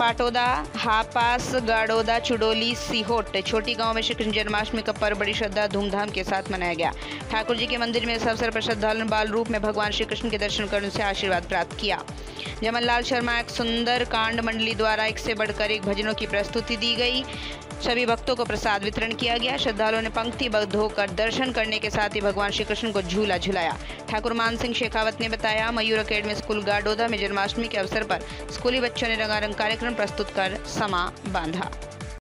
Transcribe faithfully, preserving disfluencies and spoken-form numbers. पाटोदा, हापास, गाड़ोदा, चुडोली, सीहोट, छोटी गांव में श्री कृष्ण जन्माष्टमी का पर्व बड़ी श्रद्धा धूमधाम के साथ मनाया गया। ठाकुर जी के मंदिर में इस अवसर पर श्रद्धालुओं ने बाल रूप में भगवान श्री कृष्ण के दर्शन कर उनसे आशीर्वाद प्राप्त किया। जमनलाल शर्मा एक सुंदर कांड मंडली द्वारा एक से बढ़कर एक भजनों की प्रस्तुति दी गई। सभी भक्तों को प्रसाद वितरण किया गया। श्रद्धालुओं ने पंक्तिबद्ध होकर दर्शन करने के साथ ही भगवान श्री कृष्ण को झूला झुलाया। ठाकुर मानसिंह शेखावत ने बताया, मयूर अकेडमी स्कूल गाड़ोदा में जन्माष्टमी के अवसर पर स्कूली बच्चों ने रंगारंग कार्यक्रम प्रस्तुत कर समा बांधा।